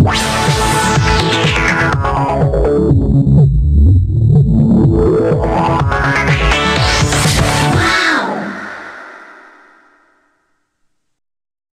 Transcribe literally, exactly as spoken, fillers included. Wow.